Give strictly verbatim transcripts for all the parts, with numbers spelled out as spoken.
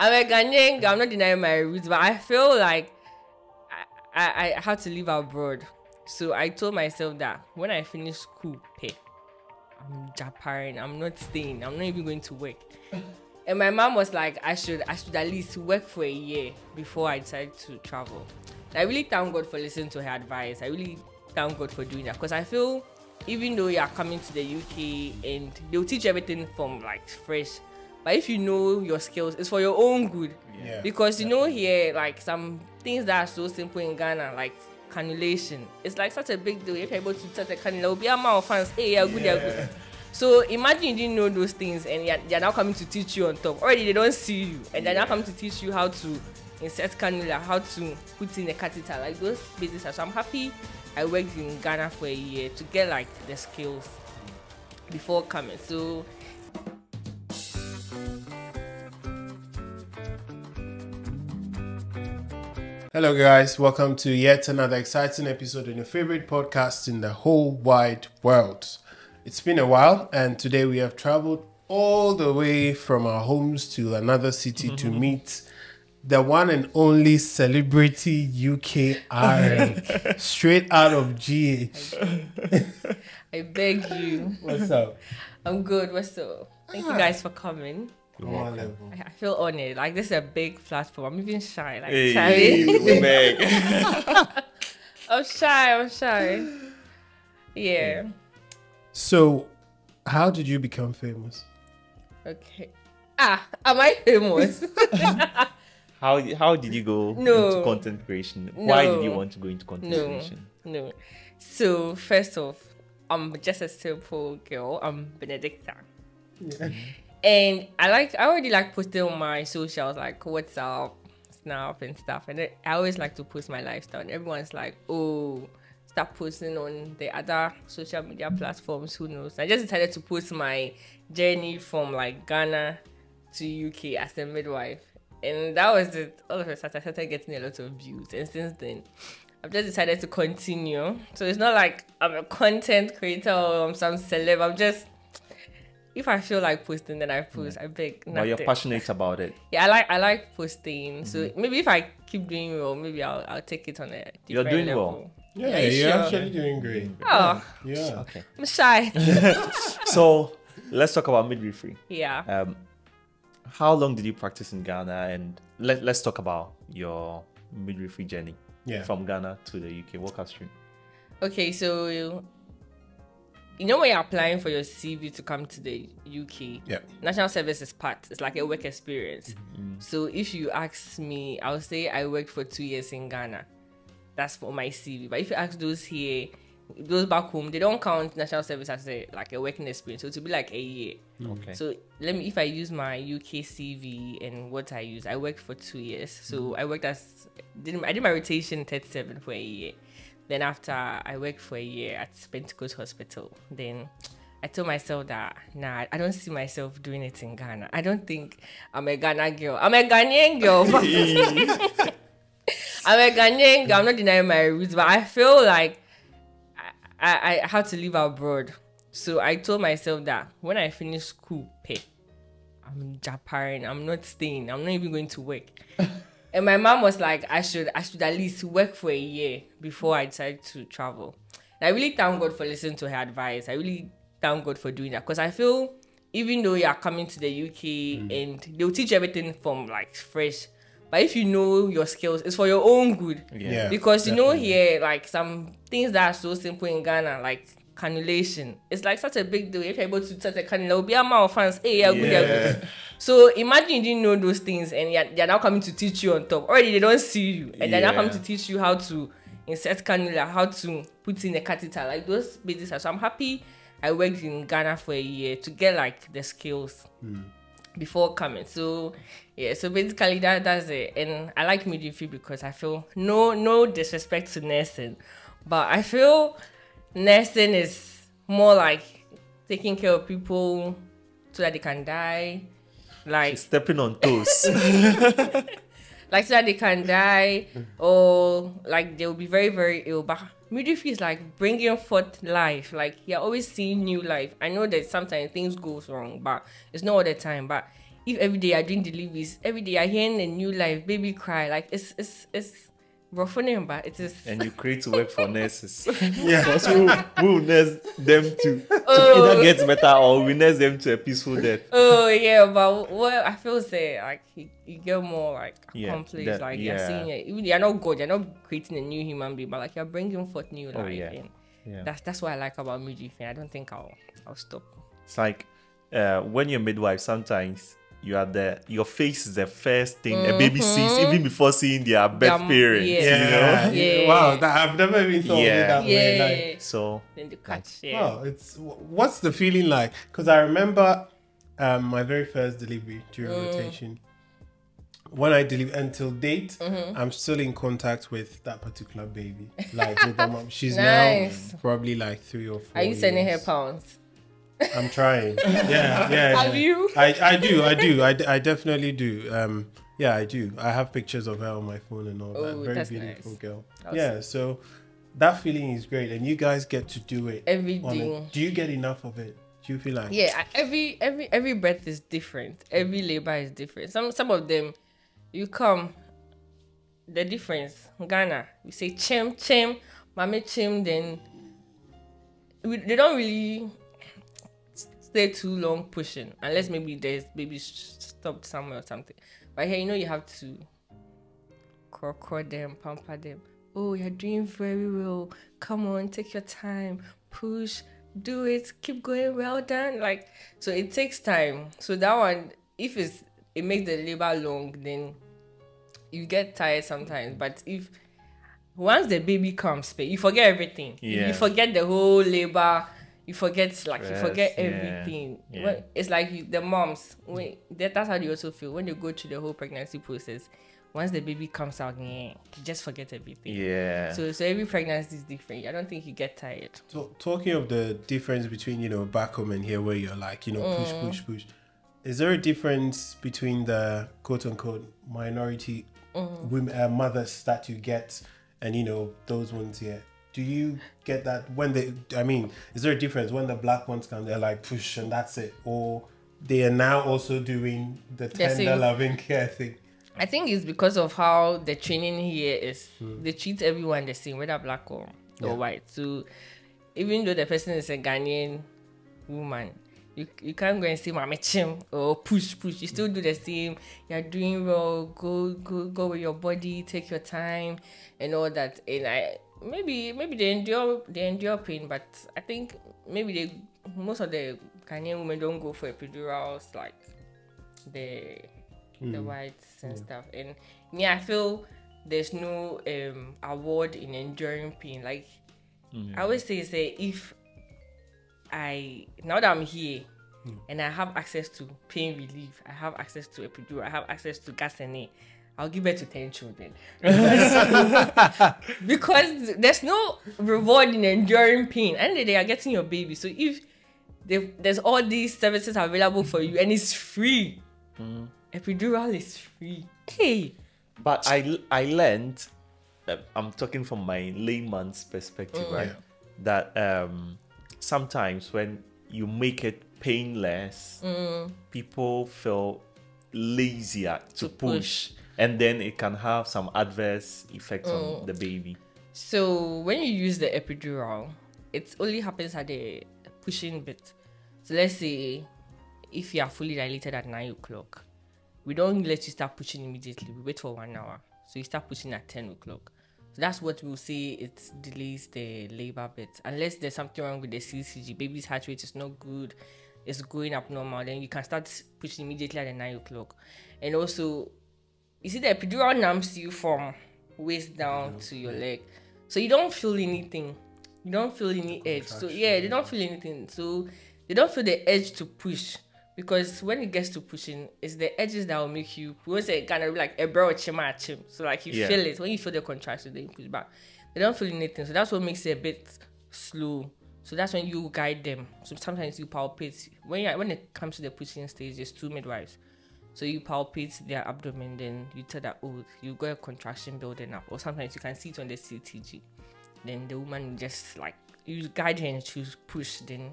I'm a Ghanaian girl, I'm not denying my roots, but I feel like I, I, I had to live abroad. So I told myself that when I finish school, hey, I'm Japan, I'm not staying, I'm not even going to work. And my mom was like, I should I should at least work for a year before I decided to travel. I really thank God for listening to her advice. I really thank God for doing that, because I feel even though you are coming to the U K and they'll teach everything from like fresh, but if you know your skills, it's for your own good. Yeah. Because you know here, like some things that are so simple in Ghana, like cannulation, it's like such a big deal. If you're able to touch a cannula, it'll be a amount of fans. Hey, you're good, yeah. You're good. So imagine you didn't know those things and you're, they're now coming to teach you on top. Already they don't see you, and they're yeah. now coming to teach you how to insert cannula, how to put in a catheter, like those basics. So I'm happy I worked in Ghana for a year to get like the skills before coming. So hello guys, welcome to yet another exciting episode in your favorite podcast in the whole wide world. It's been a while, and today we have traveled all the way from our homes to another city mm-hmm. to meet the one and only celebrity U K R N, straight out of G H. I beg you. What's up? I'm good. What's up? Thank ah. you guys for coming. I, I feel honored. Like, this is a big platform. I'm even shy. Like, hey, shy. I'm shy. I'm shy. Yeah. So, how did you become famous? Okay. Ah, am I famous? How how did you go no. into content creation? No. Why did you want to go into content no. creation? No. So, first off, I'm just a simple girl. I'm Benedicta. Yeah. And I like I already like posting on my socials, like WhatsApp, Snap and stuff. And I always like to post my lifestyle. And everyone's like, oh, start posting on the other social media platforms. Who knows? I just decided to post my journey from like Ghana to U K as a midwife. And that was it. All of a sudden, I started getting a lot of views. And since then, I've just decided to continue. So it's not like I'm a content creator or I'm some celeb. I'm just, if I feel like posting, then I post. Yeah. I beg. Well, you're passionate about it. Yeah, I like I like posting. Mm-hmm. So maybe if I keep doing well, maybe I'll I'll take it on a different You're doing level. Well. Yeah, yeah, you're sure. actually doing great. Oh. Yeah. Okay. I'm shy. So let's talk about midwifery. Yeah. Um, how long did you practice in Ghana, and let, let's talk about your midwifery journey yeah. from Ghana to the U K. Walk us through. Okay, so you, you know when you're applying for your C V to come to the U K, yeah. national service is part. It's like a work experience. Mm-hmm. So if you ask me, I'll say I worked for two years in Ghana. That's for my C V. But if you ask those here, those back home, they don't count national service as a like a working experience. So it will be like a year. Okay. So let me, if I use my U K C V and what I use, I worked for two years. So I worked as did I did my rotation thirty-seven for a year. Then after I worked for a year at Pentecost Hospital. Then I told myself that nah, I don't see myself doing it in Ghana. I don't think I'm a Ghana girl. I'm a Ghanaian girl. But I'm a Ghanaian girl. I'm not denying my roots, but I feel like I, I had to live abroad. So I told myself that when I finish school, hey, I'm Japan, I'm not staying, I'm not even going to work. And my mom was like, I should I should at least work for a year before I decided to travel. And I really thank God for listening to her advice. I really thank God for doing that, because I feel even though you are coming to the U K mm. and they'll teach everything from like fresh, but if you know your skills, it's for your own good. Yeah. Yeah, because you definitely. know here, like some things that are so simple in Ghana, like cannulation, it's like such a big deal. If you're able to touch a cannula, it'll be a amount of fans. Hey, you're yeah. good, you're good. So imagine you didn't know those things and you're, they're now coming to teach you on top. Already they don't see you. And yeah. they're now coming to teach you how to insert cannula, how to put in a catheter, like those basics. So I'm happy I worked in Ghana for a year to get like the skills. Mm. Before coming. So yeah, so basically that that's it. And I like midwifery because I feel no no disrespect to nursing, but I feel nursing is more like taking care of people so that they can die, like she's stepping on toes. Like so that they can die, or like they'll be very very ill. But midwifery is like bringing forth life. Like you're always seeing new life. I know that sometimes things goes wrong, but it's not all the time. But if every day I doing deliveries, every day I hearing a new life, baby cry, like it's it's it's roughening, but it is. And you create work for nurses. Yeah, because we will we'll nurse them to, oh. to either get better or we nurse them to a peaceful death. Oh yeah, but well, I feel say like you, you get more like accomplished, yeah, that, like yeah. you're seeing it. Even you're not good, you're not creating a new human being, but like you're bringing forth new life. Oh, yeah. And yeah. That's that's what I like about midwifery. I don't think I'll I'll stop. It's like uh, when you're midwife, sometimes. You are the your face is the first thing mm-hmm. a baby sees even before seeing their birth parents. Yeah. Yeah. You know? Yeah. Wow, that, I've never even thought yeah. of it that yeah. way. Like, so then the catch. Like, yeah. Wow, it's what's the feeling like? Because I remember um, my very first delivery during mm. rotation. When I deliver until date, mm-hmm. I'm still in contact with that particular baby. Like with the mom, she's nice. Now probably like three or four. Are you years. Sending her pounds? I'm trying. Yeah, yeah. Have yeah. you? I, I do, I do. I, I definitely do. Um, yeah, I do. I have pictures of her on my phone and all that. Ooh, very beautiful nice. Girl. Awesome. Yeah, so that feeling is great. And you guys get to do it. Every day. Do you get enough of it? Do you feel like? Yeah, every every every breath is different. Every labor is different. Some some of them, you come, the difference. Ghana, you say chem, chem, mame chem, then we, they don't really... stay too long pushing unless maybe there's maybe stopped somewhere or something, but here you know you have to crawl them, pamper them. Oh, you're doing very well, come on, take your time, push, do it, keep going, well done. Like, so it takes time. So that one, if it's it makes the labor long, then you get tired sometimes. But if once the baby comes, you forget everything. Yeah. You forget the whole labor. You forget, like, yes, you forget everything. Yeah, yeah. When, it's like you, the moms, when, that, that's how they also feel. When they go through the whole pregnancy process, once the baby comes out, you just forget everything. Yeah. So, so every pregnancy is different. I don't think you get tired. So, talking of the difference between, you know, back home and here where you're like, you know, push, mm. push, push. Is there a difference between the quote-unquote minority mm. women, uh, mothers that you get and, you know, those ones here? Do you get that when they, I mean, is there a difference when the black ones come, they're like push and that's it? Or they are now also doing the tender yeah, so, loving care thing? I think it's because of how the training here is. Hmm. They treat everyone the same, whether black or, yeah. or white. So even though the person is a Ghanaian woman, you, you can't go and say, mame chim, or push, push. You still do the same. You're doing well, go, go, go with your body, take your time and all that. And I... Maybe maybe they endure they endure pain, but I think maybe they most of the Ghanaian women don't go for epidurals like the mm. the whites and yeah. stuff. And yeah, I feel there's no um award in enduring pain. Like mm. I always say, say if I now that I'm here mm. and I have access to pain relief, I have access to epidural, I have access to Gasene, I'll give birth to ten children. Because there's no reward in enduring pain. At the end of the day, you're getting your baby. So if there's all these services available for you and it's free, mm. epidural is free. Hey. But I, I learned, I'm talking from my layman's perspective, mm. right? Yeah. That um, sometimes when you make it painless, mm. people feel lazier to, to push. push. And then it can have some adverse effects mm. on the baby. So when you use the epidural, it only happens at the pushing bit. So let's say if you are fully dilated at nine o'clock, we don't let you start pushing immediately. We wait for one hour. So you start pushing at ten o'clock. So that's what we'll say, it delays the labor bit. Unless there's something wrong with the C T G, baby's heart rate is not good, it's going abnormal, then you can start pushing immediately at the nine o'clock. And also... you see, the epidural numbs you from waist down yeah. to your leg. So you don't feel anything. You don't feel any edge. So yeah, they don't feel anything. So they don't feel the edge to push. Because when it gets to pushing, it's the edges that will make you... we always say, kind of like, ebra or chima achim. So like, you yeah. feel it. When you feel the contraction, then you push back. They don't feel anything. So that's what makes it a bit slow. So that's when you guide them. So sometimes you palpate. When, you, when it comes to the pushing stage, there's two midwives. So you palpate their abdomen, then you tell that, oh, you got a contraction building up. Or sometimes you can see it on the C T G. Then the woman just like, you guide her and choose push. Then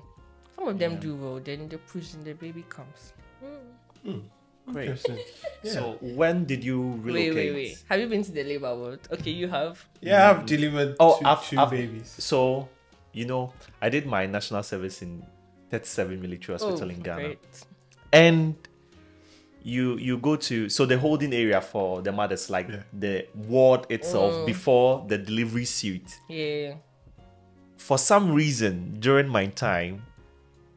some of them yeah. do well. Then they push and the baby comes. Mm. Mm. Great. Interesting. Yeah. So when did you relocate? Wait, wait, wait. Have you been to the labor ward? Okay, you have. Yeah, I've delivered oh, two, I've, two I've, babies. So, you know, I did my national service in thirty-seven military hospital oh, in Ghana. Great. And you you go to, so the holding area for the mothers, like yeah. the ward itself, mm. before the delivery suite. Yeah. For some reason, during my time,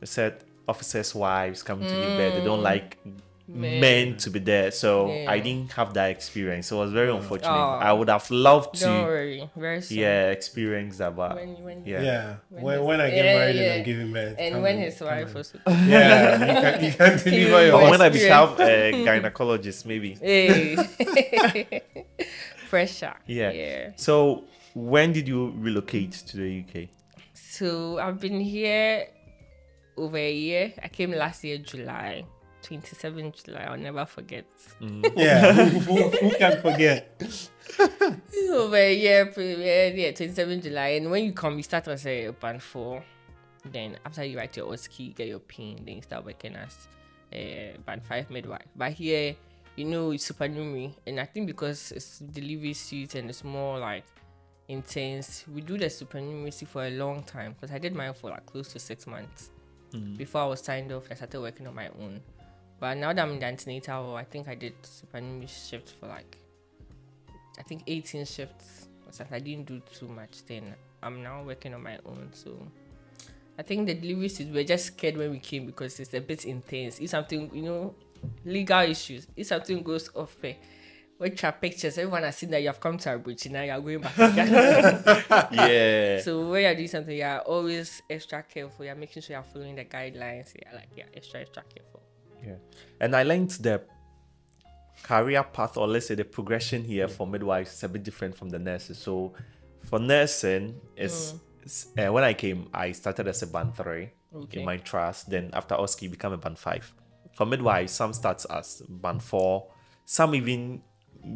they said officers' wives come mm. to give birth. They don't like men, men to be there. So yeah. I didn't have that experience. So it was very unfortunate. Oh. I would have loved to don't worry. Very soon. Yeah, experience that. But when, when, yeah. yeah. When, when, when I get yeah, married yeah. and I'm giving birth. And I'm, when his wife also. Yeah, you can't deliver your When I become a gynecologist, maybe. Hey. Pressure. Yeah. yeah. So when did you relocate to the U K? So I've been here over a year. I came last year, July. twenty-seventh July, I'll never forget. Mm. Yeah, who, who can forget? Over a year, yeah, twenty-seventh July. And when you come, you start on say, band four. Then after you write your O S C E, get your pin, then you start working as a uh, band five midwife. But here, you know, it's supernumerary. And I think because it's delivery suite and it's more like intense, we do the supernumerary for a long time. Because I did mine for like close to six months. Mm-hmm. Before I was signed off, I started working on my own. But now that I'm in the antenatal, I think I did supernumerary shifts for like, I think eighteen shifts. Since I didn't do too much then, I'm now working on my own. So I think the delivery suits, we're just scared when we came because it's a bit intense. If something, you know, legal issues, if something goes off, eh, watch your pictures, everyone has seen that you have come to Abuja, now you are going back to Yeah. So when you are doing something, you are always extra careful. You are making sure you are following the guidelines. You are like, yeah, extra, extra careful. Yeah. And I linked the career path, or let's say the progression here for midwives is a bit different from the nurses. So for nursing, it's, mm. it's uh, when I came, I started as a band three okay. in my trust. Then after O S C E, you become a band five. For midwives, some starts as band four. Some even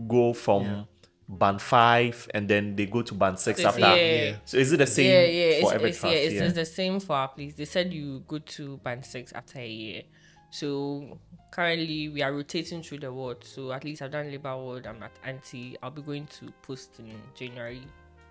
go from yeah. band five and then they go to band six it's, after. Yeah. Yeah. So is it the same yeah, yeah. for it's, every it's, trust? Yeah, it's, yeah. it's the same for our place. They said you go to band six after a year. So currently we are rotating through the ward. So at least I've done labour ward. I'm at anti. I'll be going to post in January,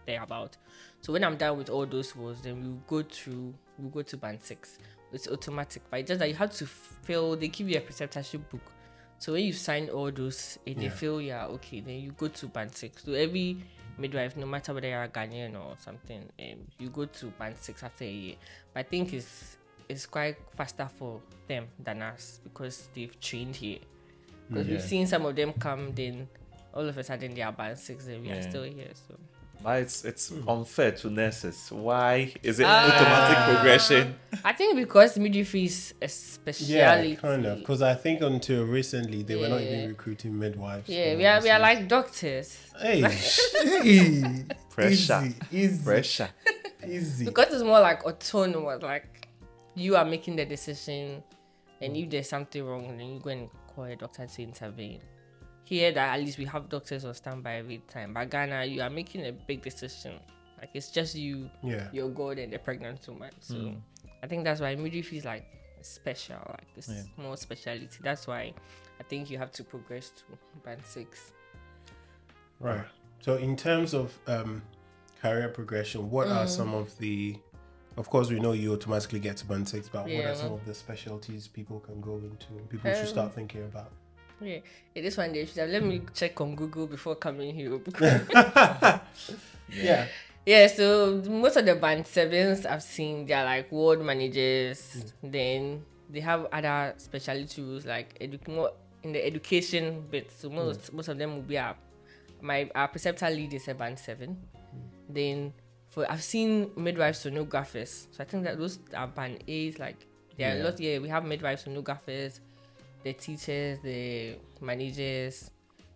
thereabout. So when I'm done with all those wards, then we'll go through. We'll go to band six. It's automatic, but it's just that you have to fill. They give you a preceptorship book. So when you sign all those and yeah. they feel yeah okay, then you go to band six. So every midwife, no matter whether you're Ghanaian or something, um, you go to band six after a year. But I think it's. It's quite faster for them than us because they've trained here. Because yeah. we've seen some of them come, then all of a sudden they are band six, and we yeah. are still here. So, but it's it's unfair to nurses. Why is it uh, automatic progression? I think because midwifery is a specialty. Yeah, kind of. Because I think until recently they yeah. were not even recruiting midwives. Yeah, we are we are like doctors. Hey, hey. Pressure, easy, easy. pressure, easy. Because it's more like autonomous, like. You are making the decision, and if there's something wrong, then you go and call a doctor to intervene. Here, that at least we have doctors on standby every time. But Ghana, you are making a big decision. Like it's just you, yeah. your God, and the pregnant woman. So mm. I think that's why midwifery is like special, like it's yeah. more speciality. That's why I think you have to progress to band six. Right. So in terms of um, career progression, what mm. are some of the Of course, we know you automatically get to band six, but yeah. what are some of the specialties people can go into? People um, should start thinking about. Yeah, it is one day. Should have, let me check on Google before coming here. yeah. yeah. Yeah. So most of the band sevens I've seen, they're like ward managers. Mm. Then they have other specialty rules, like edu more in the education bit. So most mm. most of them will be our my our preceptor lead is a band seven. Mm. Then. For, I've seen midwives sonographers, so I think that those are band A's. Like there are yeah. a lot. Yeah, we have midwives sonographers, the teachers, the managers,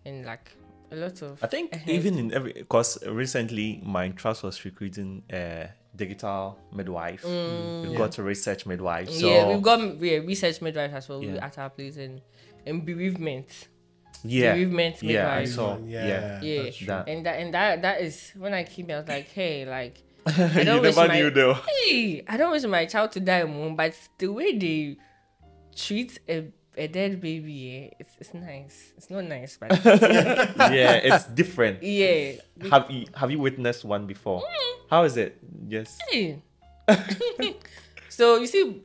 and like a lot of. I think even in every, because recently my trust was recruiting a digital midwife. Mm, we've yeah. got a research midwife. So yeah, we've got yeah, research midwives as well. Yeah. We at our place and and bereavement. Yeah, bereavement yeah, I saw. yeah, yeah, yeah. That. and that and that that is when I came. I was like, hey, like I don't wish my knew, hey, I don't wish my child to die, mom. But the way they treat a a dead baby, eh? it's it's nice. It's not nice, but yeah, it's different. Yeah. Have you have you witnessed one before? Mm. How is it? Yes. Hey. So you see,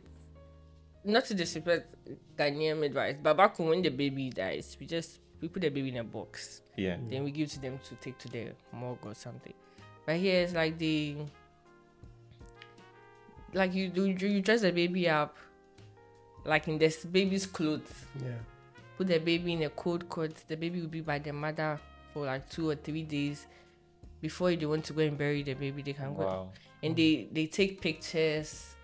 not to disrespect Ghanaian midwives, but back when the baby dies, we just we put the baby in a box. Yeah. Mm. Then we give to them to take to the morgue or something. But here it's like the like you do you, you dress the baby up. Like in this baby's clothes, yeah. Put the baby in a cold cot. The baby will be by the mother for like two or three days before they want to go and bury the baby. They can wow. go and they they take pictures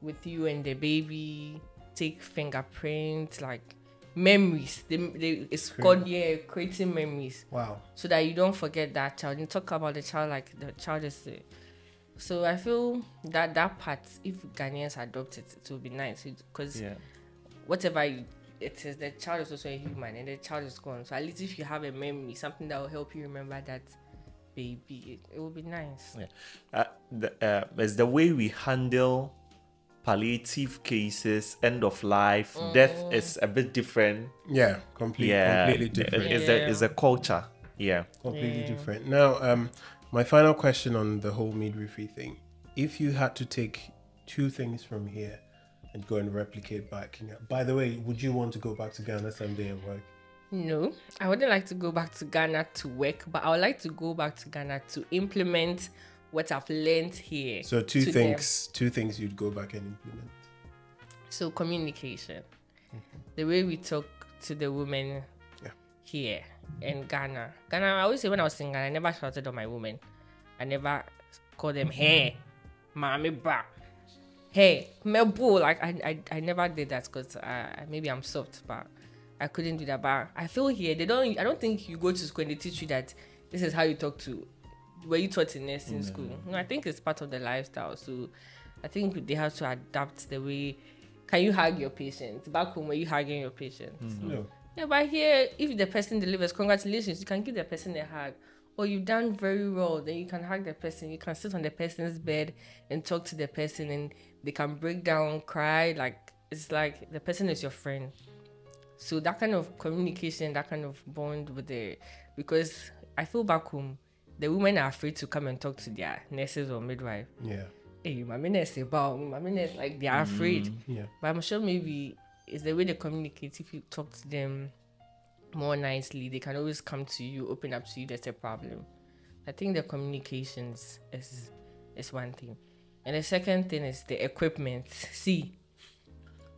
with you and the baby. Take fingerprints, like memories. They, they it's called yeah creating memories. Wow! So that you don't forget that child. You talk about the child like the child is. Uh, So I feel that that part, if Ghanaians adopt it, it will be nice because yeah. whatever you, it is, the child is also a human and the child is gone. So at least if you have a memory, something that will help you remember that baby, it, it will be nice. Yeah, uh, the, uh, it's the way we handle palliative cases, end of life, mm. death is a bit different. Yeah, completely, yeah. completely different. Yeah. It's, a, it's a culture. Yeah, completely yeah. different. Now, um. my final question on the whole midwifery thing. If you had to take two things from here and go and replicate back, you know, by the way, would you want to go back to Ghana someday and work? No, I wouldn't like to go back to Ghana to work, but I would like to go back to Ghana to implement what I've learned here. So two things, them. two things you'd go back and implement. So communication, mm-hmm. the way we talk to the women yeah. here. In Ghana, Ghana, I always say when I was in Ghana, I never shouted on my women. I never called them hey, mommy, bra, hey, mebo. Like I, I, I never did that because uh, maybe I'm soft, but I couldn't do that. But I feel here they don't. I don't think you go to school and they teach you that this is how you talk to. Were you taught in nursing mm-hmm. school? No, I think it's part of the lifestyle. So I think they have to adapt the way. Can you hug your patients? Back home, were you hugging your patients? Mm-hmm. No. Yeah, but here, if the person delivers, congratulations, you can give the person a hug. Or you've done very well, then you can hug the person. You can sit on the person's bed and talk to the person and they can break down, cry. Like, it's like the person is your friend. So that kind of communication, that kind of bond with the... Because I feel back home, the women are afraid to come and talk to their nurses or midwife. Yeah. Hey, my nurse is about, my nurse, like, they are afraid. Mm, yeah. But I'm sure maybe... It's the way they communicate. If you talk to them more nicely, they can always come to you, open up to you. That's a problem. I think the communications is is one thing, and the second thing is the equipment. See,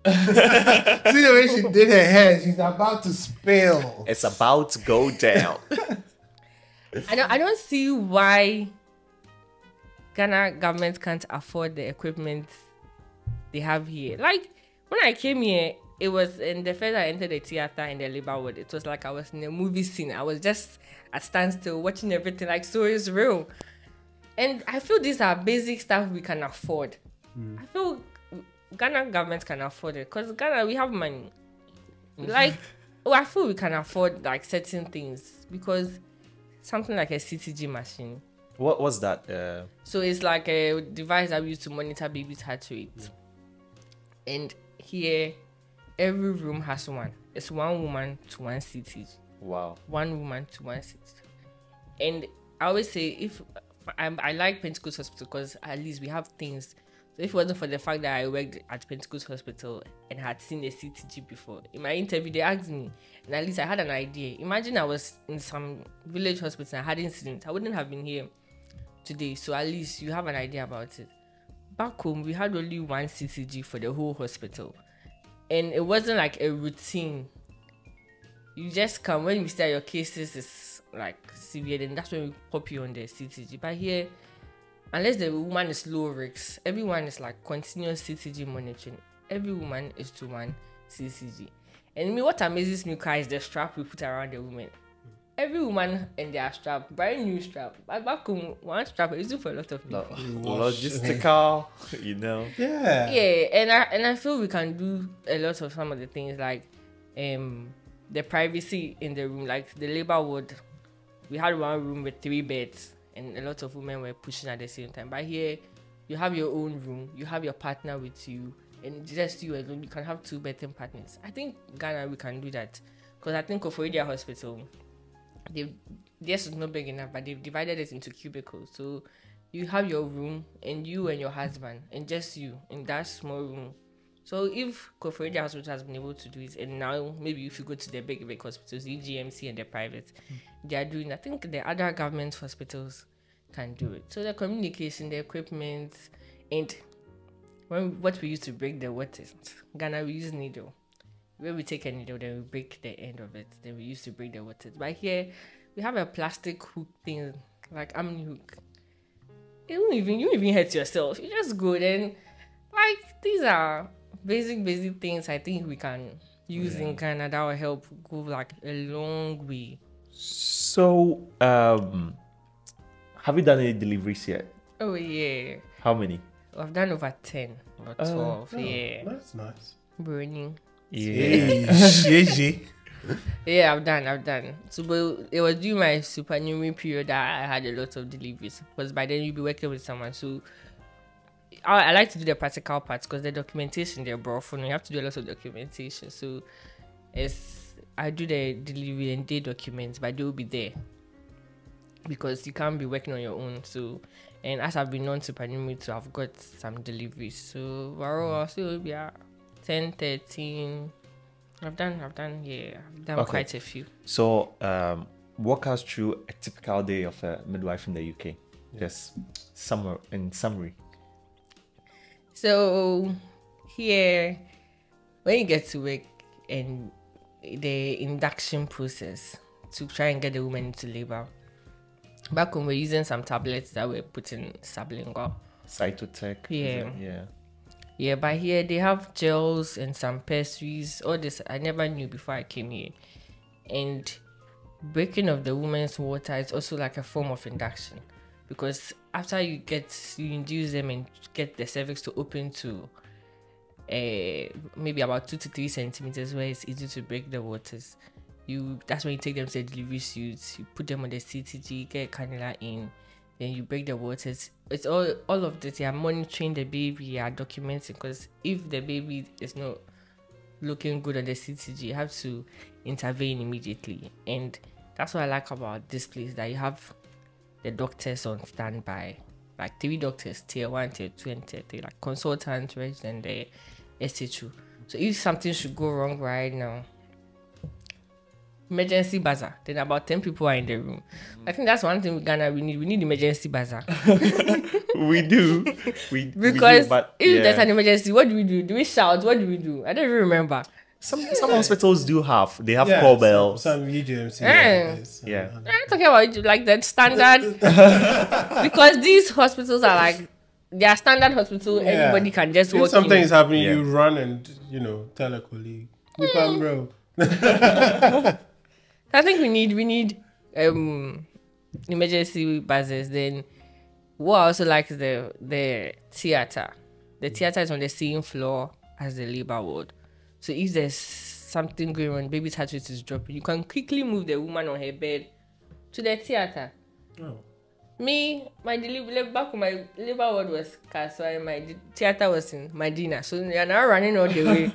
see the way she did her hair. She's about to spill. It's about to go down. I don't. I don't see why Ghana government can't afford the equipment they have here. Like. When I came here, it was in the first I entered the theater in the labor world. It was like I was in a movie scene. I was just at standstill watching everything. Like, so it's real. And I feel these are basic stuff we can afford. Mm. I feel Ghana government can afford it. Because Ghana, we have money. Like, oh, I feel we can afford like certain things. Because something like a C T G machine. What was that? Uh... So it's like a device that we use to monitor babies' heart rate. Mm. And... Here, every room has one. It's one woman to one C T G. Wow. One woman to one C T G. And I always say, if I'm, I like Pentecost Hospital because at least we have things. So if it wasn't for the fact that I worked at Pentecost Hospital and had seen a C T G before, in my interview they asked me, and at least I had an idea. Imagine I was in some village hospital and I had incident. I wouldn't have been here today. So at least you have an idea about it. Back home, we had only one C T G for the whole hospital. And it wasn't like a routine. You just come, when we start your cases, it's like severe, then that's when we pop you on the C T G. But here, unless the woman is low risk, everyone is like continuous C T G monitoring. Every woman is to one C T G. And me, what amazes me, Kai, is the strap we put around the women. Every woman and their strap, brand new strap. But back home, one strap is used for a lot of people. Logistical, you know. Yeah. Yeah, and I and I feel we can do a lot of some of the things like, um, the privacy in the room, like the labor ward. We had one room with three beds, and a lot of women were pushing at the same time. But here, you have your own room, you have your partner with you, and just you alone, you can have two birthing partners. I think Ghana, we can do that. Because I think of their hospital, they've, this is not big enough, but they've divided it into cubicles. So you have your room, and you and your husband, and just you in that small room. So if Koforidua Hospital has been able to do it, and now maybe if you go to the big, big hospitals, the G M C and the private, mm. they are doing, I think the other government hospitals can do it. So the communication, the equipment, and when, what we use to break the waters, Ghana, we use needle. Where we take a needle, then we break the end of it, then we use to break the waters. But here, we have a plastic hook thing, like Amnihook. You don't even, you don't even hurt yourself. You just go then, like, these are... Basic, basic things I think we can use yeah. in Ghana that will help go like a long way. So, um, have you done any deliveries yet? Oh, yeah. How many? I've done over ten or twelve. Uh, oh, yeah. That's nice. Burning. Yeah. Yeah. Yeah, I've done, I've done. So, but it was during my supernumerary period that I had a lot of deliveries because by then you'll be working with someone. So, I, I like to do the practical parts because the documentation they're brought for, you have to do a lot of documentation. So it's I do the delivery and they document, but they will be there because you can't be working on your own. So, and as I've been on supernumerary, so I've got some deliveries. So overall, so yeah, ten, thirteen. I've done, I've done, yeah, I've done okay. quite a few. So, um, walk us through a typical day of a midwife in the U K. Yes, summer in summary. So here, when you get to work and the induction process to try and get the woman into labor, back when we were using some tablets that were put in sublingual. Cytotec. Yeah. Yeah. Yeah, but here they have gels and some pastries, all this I never knew before I came here. And breaking of the woman's water is also like a form of induction. Because after you get, you induce them and get the cervix to open to uh, maybe about two to three centimeters where it's easy to break the waters. You That's when you take them to the delivery suits, you put them on the C T G, get a cannula in, then you break the waters. It's all, all of this. You are monitoring the baby, you are documenting. Because if the baby is not looking good on the C T G, you have to intervene immediately. And that's what I like about this place, that you have... the doctors on standby, like three doctors, tier one, tier two, and tier three, like consultants, right, and the S H O. So if something should go wrong right now, emergency bazaar. Then about ten people are in the room. I think that's one thing we Ghana we need. We need emergency bazaar. we do. We because we do, but, yeah. if there's an emergency, what do we do? Do we shout? What do we do? I don't even remember. Some some hospitals do have. They have yeah, call bells. Some, some U G M C. Yeah. yeah. I'm not talking about like that standard. Because these hospitals are like, they are standard hospital. Yeah. Everybody can just if walk something in. Something is happening, yeah. you run and, you know, tell a colleague. You mm. can bro. I think we need, we need um, emergency buses. Then what I also like is the, the theater. The theater is on the same floor as the labor ward. So if there's something going on, baby's heart rate is dropping, you can quickly move the woman on her bed to the theater. Oh. Me, my delivery back on my labor ward was Kaswa, my de- theater was in Medina. So you are now running all the way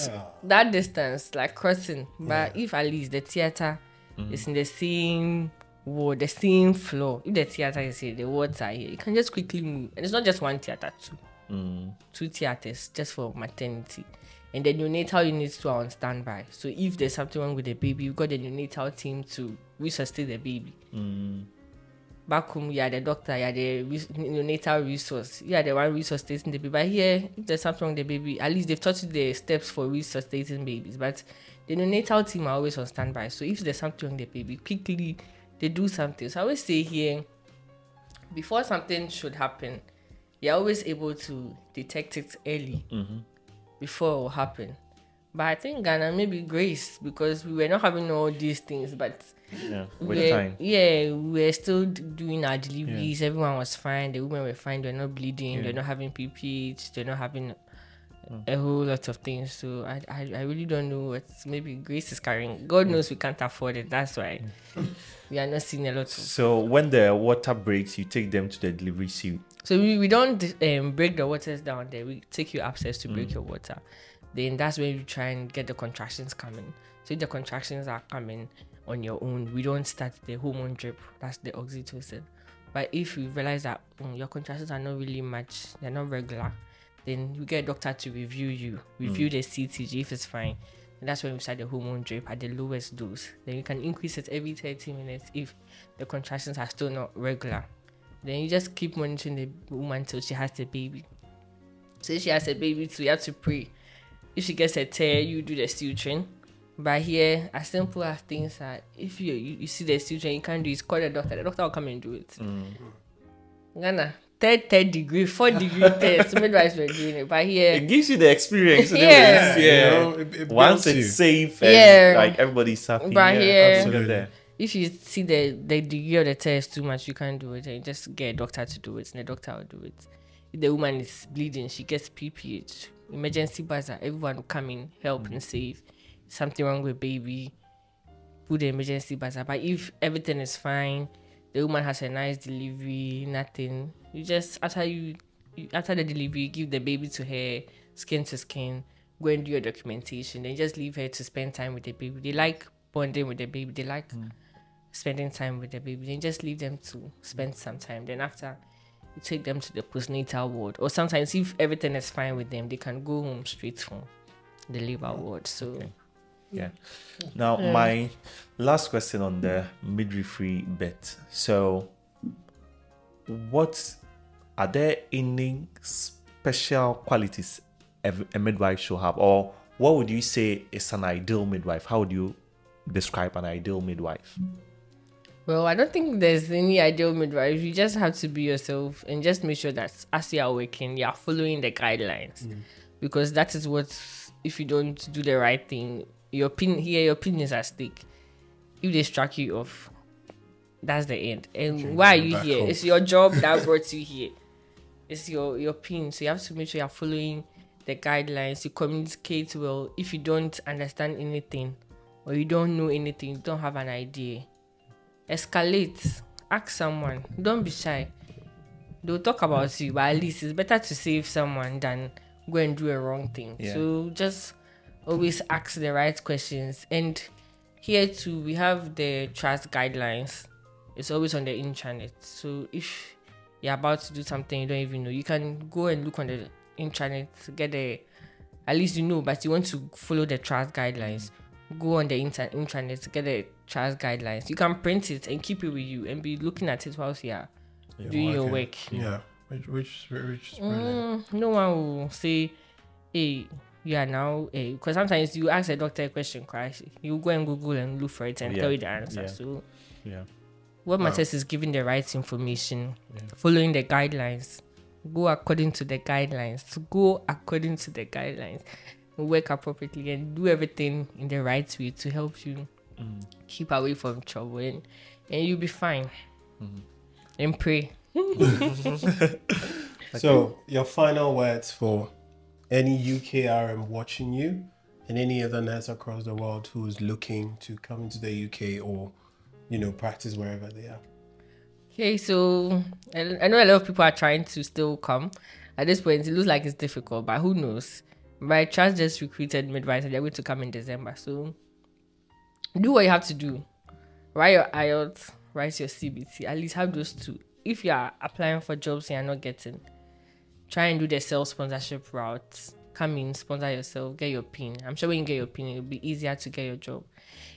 yeah. that distance, like crossing. But yeah. if at least the theater mm-hmm. is in the same ward, the same floor, if the theater is here, the wards are here, you can just quickly move. And it's not just one theater, two. Mm. Two theaters just for maternity. And the neonatal units too are on standby. So if there's something wrong with the baby, you've got the neonatal team to resuscitate the baby. Mm. Back home, you are the doctor, you are the res- neonatal resource. You are the one resuscitating the baby. But here, if there's something wrong with the baby, at least they've taught you the steps for resuscitating babies. But the neonatal team are always on standby. So if there's something wrong with the baby, quickly, they do something. So I always say here, before something should happen, you're always able to detect it early. Mm-hmm. Before it will happen. But I think Ghana may be grace because we were not having all these things, but yeah, with we're, time. Yeah, we were still doing our deliveries. Yeah. Everyone was fine. The women were fine. They were not bleeding. Yeah. They're not having P P H. They're not having mm. a whole lot of things. So I, I, I really don't know what maybe grace is carrying. God mm. knows we can't afford it. That's why we are not seeing a lot. Of so when the water breaks, you take them to the delivery suite. So we, we don't um, break the waters down there. We take you upstairs to mm. break your water. Then that's when you try and get the contractions coming. So if the contractions are coming on your own, we don't start the hormone drip. That's the oxytocin. But if you realize that um, your contractions are not really much, they're not regular, then you get a doctor to review you, review mm. the C T G if it's fine. And that's when we start the hormone drip at the lowest dose. Then you can increase it every thirty minutes if the contractions are still not regular. Then you just keep monitoring the woman till she has the baby. So if she has a baby too, you have to pray. If she gets a tear, you do the suturing. But here, as simple as things are, if you you, you see the suturing, you can't do it, call the doctor. The doctor will come and do it. Mm. Ghana, third, third degree, fourth degree test. Midwives were doing it. But here, it gives you the experience. yeah, yeah. yeah. You know, it, it once it's you. safe, and yeah. like everybody's happy. But yeah, here, absolutely. If you see the the degree of the test too much, you can't do it. And you just get a doctor to do it, and the doctor will do it. If the woman is bleeding, she gets P P H. Emergency buzzer, everyone will come in, help mm. and save. Something wrong with baby, put the emergency buzzer. But if everything is fine, the woman has a nice delivery, nothing, you just after you, you after the delivery, you give the baby to her, skin to skin, go and do your documentation, then you just leave her to spend time with the baby. They like bonding with the baby, they like mm. spending time with the baby, then you just leave them to spend some time. Then after, you take them to the postnatal ward, or sometimes if everything is fine with them, they can go home straight from the labor ward. So okay. yeah. Now yeah. my last question on the midwifery bit. So what are there any special qualities a midwife should have, or what would you say is an ideal midwife? How would you describe an ideal midwife? Well, I don't think there's any ideal midwife. You just have to be yourself and just make sure that as you are working, you are following the guidelines, mm. because that is what, if you don't do the right thing, your pin here, your pin is at stake. If they strike you off, that's the end. And Can why are you here? Home. It's your job that brought you here. It's your your pin. So you have to make sure you're following the guidelines. You communicate well. If you don't understand anything, or you don't know anything, you don't have an idea, escalate. Ask someone. Don't be shy. They'll talk about you, but at least it's better to save someone than go and do a wrong thing. Yeah. So just always ask the right questions. And here too, we have the trust guidelines. It's always on the intranet. So if you're about to do something you don't even know, you can go and look on the intranet to get the, at least you know, but you want to follow the trust guidelines. Go on the inter intranet to get the trust guidelines. You can print it and keep it with you and be looking at it whilst you're yeah, doing well, your okay. work. Yeah. Which, which, which is brilliant. Mm, no one will say, hey, you are now, hey, because sometimes you ask a doctor a question, Christ, you go and Google and look for it and yeah. tell you the answer. Yeah. So, yeah, what matters wow. is giving the right information, yeah. following the guidelines, go according to the guidelines, to go according to the guidelines, work appropriately, and do everything in the right way to help you mm. keep away from trouble, and, and you'll be fine. Mm. And pray. So your final words for any U K R M watching you and any other nurse across the world who is looking to come into the U K or, you know, practice wherever they are. Okay, so I, I know a lot of people are trying to still come. At this point, it looks like it's difficult, but who knows? My trust just recruited midwives and they're going to come in December. So do what you have to do. Write your I E L T S, write your C B T. At least have those two. If you are applying for jobs and you're not getting, try and do the self-sponsorship route. Come in, sponsor yourself, get your pin. I'm sure when you get your pin, it'll be easier to get your job.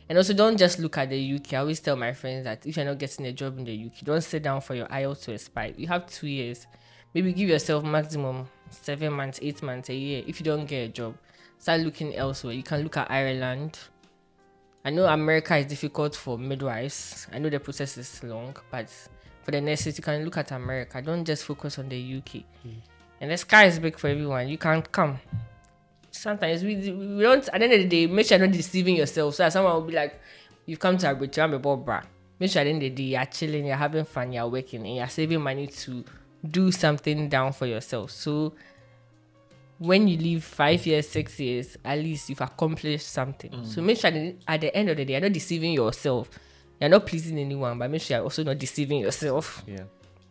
And also, don't just look at the U K. I always tell my friends that if you're not getting a job in the U K, don't sit down for your I E L T S to expire. You have two years. Maybe give yourself maximum seven months, eight months, a year. If you don't get a job, start looking elsewhere. You can look at Ireland. I know America is difficult for midwives. I know the process is long, but for the nurses, you can look at America. Don't just focus on the U K. Mm. And the sky is big for everyone. You can come. Sometimes we, we don't, at the end of the day, make sure you're not deceiving yourself. So someone will be like, you've come to Abroad, I'm a Bobra. Make sure at the end of the day, you're chilling, you're having fun, you're working, and you're saving money to do something down for yourself. So when you leave five years, six years, at least you've accomplished something. Mm. So make sure that at the end of the day, you're not deceiving yourself. You're not pleasing anyone, but make sure you're also not deceiving yourself. Yeah.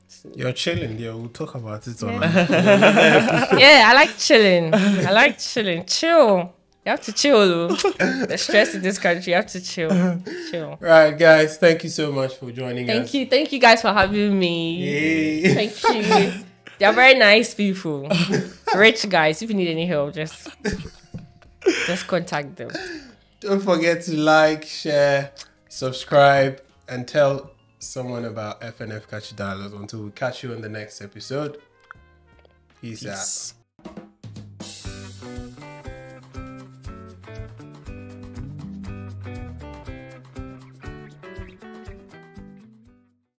So, you're chilling, yeah. We'll talk about it. Yeah. Yeah, I like chilling. I like chilling. Chill. You have to chill. The stress in this country, you have to chill. Chill. Right, guys. Thank you so much for joining thank us. Thank you. Thank you guys for having me. Yay. Thank you. They're very nice people. Rich guys. If you need any help, just, just contact them. Don't forget to like, share, subscribe, and tell someone about F N F Catch Dialogues. Until we catch you on the next episode. Peace, Peace. out.